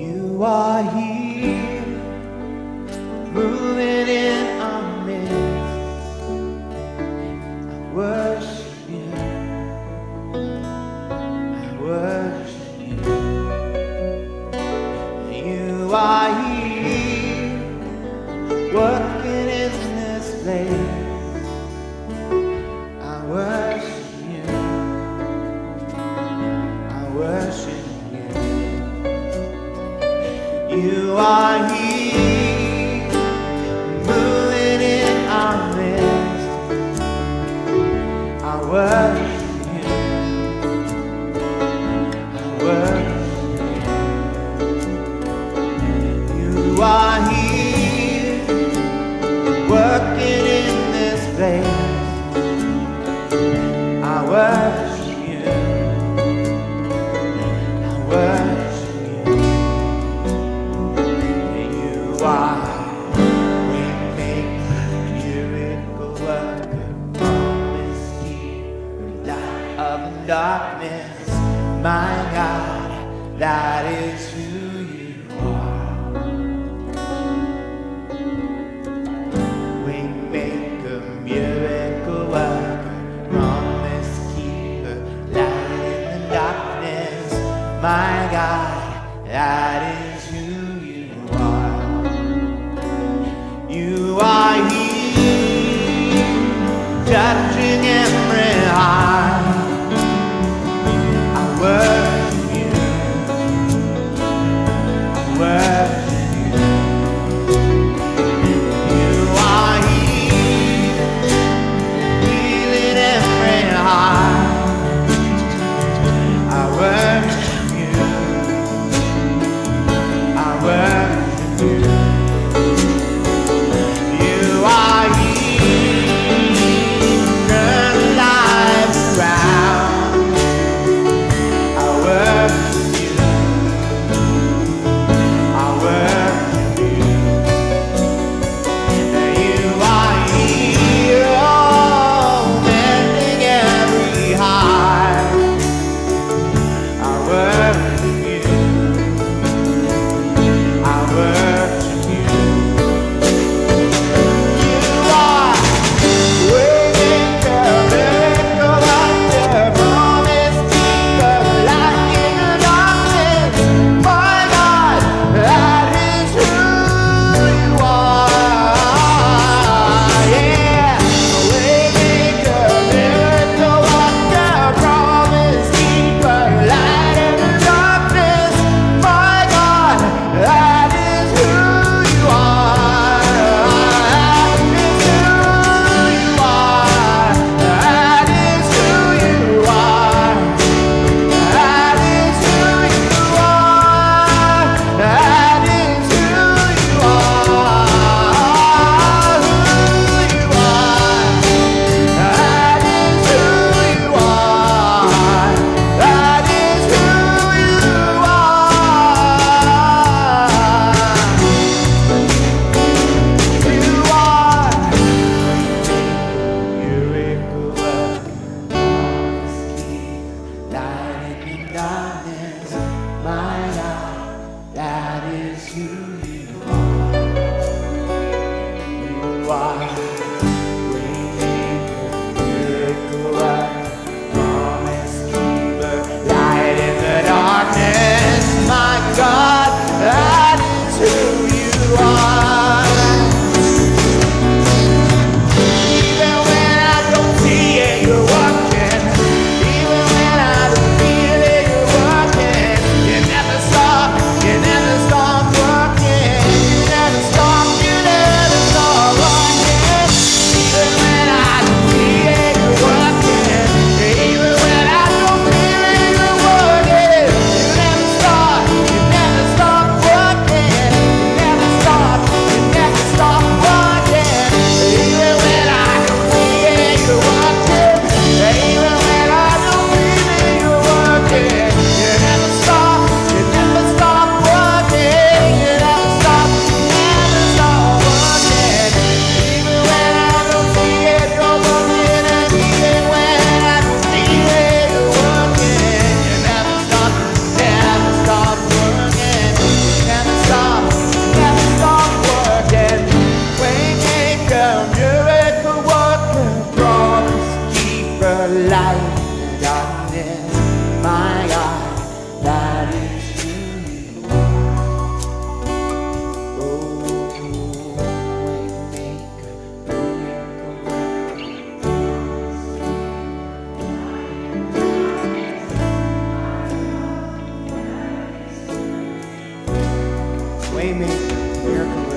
You are here, moving in our midst. I worship you, I worship you. You are here, working in this place. I worship you, I worship you. You are here, moving in our midst. I worship you, I worship you. You are here, working in this place. I worship you, I worship you. Darkness, my God, that is who you are. Waymaker, miracle worker, promise keeper, light in the darkness, my God, that is who you are. You are here, judging every heart. Stop working. Waymaker, Miracle.